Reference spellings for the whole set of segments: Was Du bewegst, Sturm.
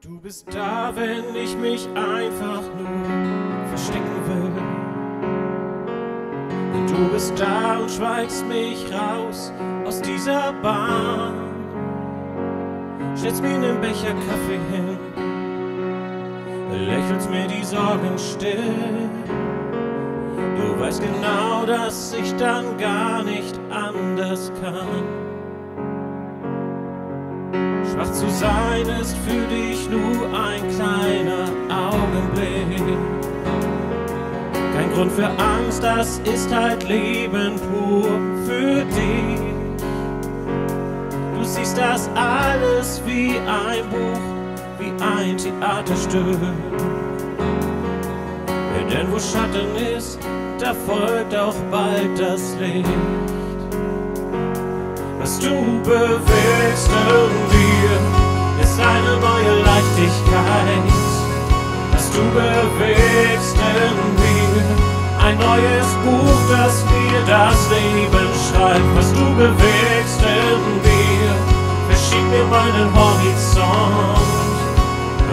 Du bist da, wenn ich mich einfach nur verstecken will. Und du bist da und schweigst mich raus aus dieser Bahn. Stellst mir einen Becher Kaffee hin, lächelst mir die Sorgen still. Du weißt genau, dass ich dann gar nicht anders kann. Schwach zu sein ist für dich nur ein kleiner Augenblick. Kein Grund für Angst, das ist halt Leben pur für dich. Du siehst das alles wie ein Buch, wie ein Theaterstück. Denn wo Schatten ist, da folgt auch bald das Licht. Was du bewegst in dir, ist eine neue Leichtigkeit. Was du bewegst in mir, ein neues Buch, das mir das Leben schreibt. Was du bewegst in mir, verschiebt mir meinen Horizont.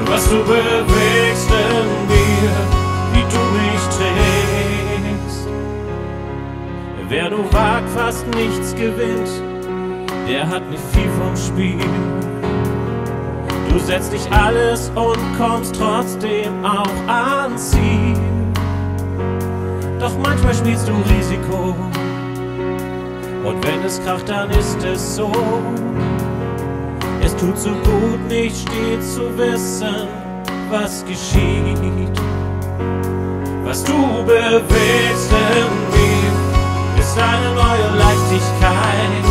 Was du bewegst in mir, wie du mich trägst. Wer nur wagt, fast nichts gewinnt, der hat nicht viel vom Spiel. Du setzt dich alles und kommst trotzdem auch ans Ziel. Doch manchmal spielst du Risiko, und wenn es kracht, dann ist es so. Es tut so gut, nicht stets zu wissen, was geschieht. Was du bewegst in mir, ist eine neue Leichtigkeit.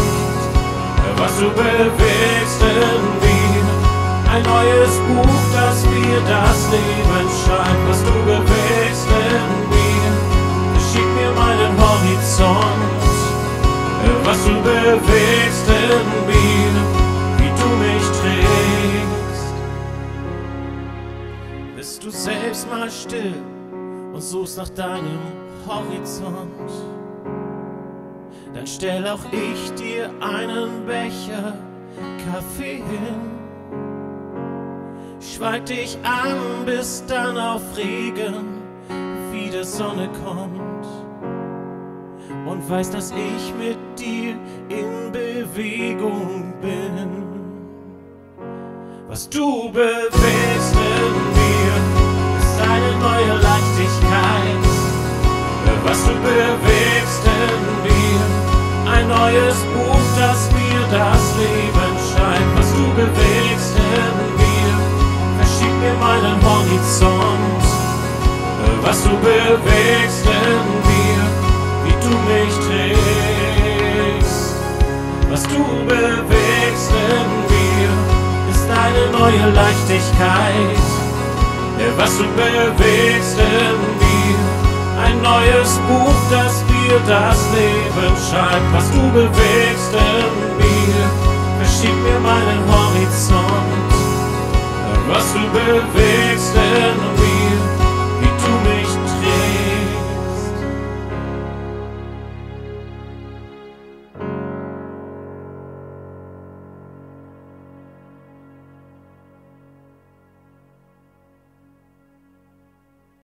Was du bewegst in mir, ein neues Buch, das mir das Leben schreibt. Was du bewegst in mir, verschiebt mir meinen Horizont. Was du bewegst in mir, wie du mich trägst. Bist du selbst mal still und suchst nach deinem Horizont, dann stell auch ich dir einen Becher Kaffee hin. Schweig dich an, bis dann auf Regen wieder Sonne kommt. Und weiß, dass ich mit dir in Bewegung bin. Was du bewegst in mir, ist eine neue Leichtigkeit. Was du bewegst in mir, ein neues Buch, das mir das Leben schreibt. Was du bewegst in mir, verschiebt mir meinen Horizont. Was du bewegst in mir, wie du mich trägst. Was du bewegst in mir, ist eine neue Leichtigkeit. Was du bewegst in mir, ein neues Buch, das mir das Leben schreibt. Was du bewegst in mir, verschiebt mir meinen Horizont. Was du bewegst in mir,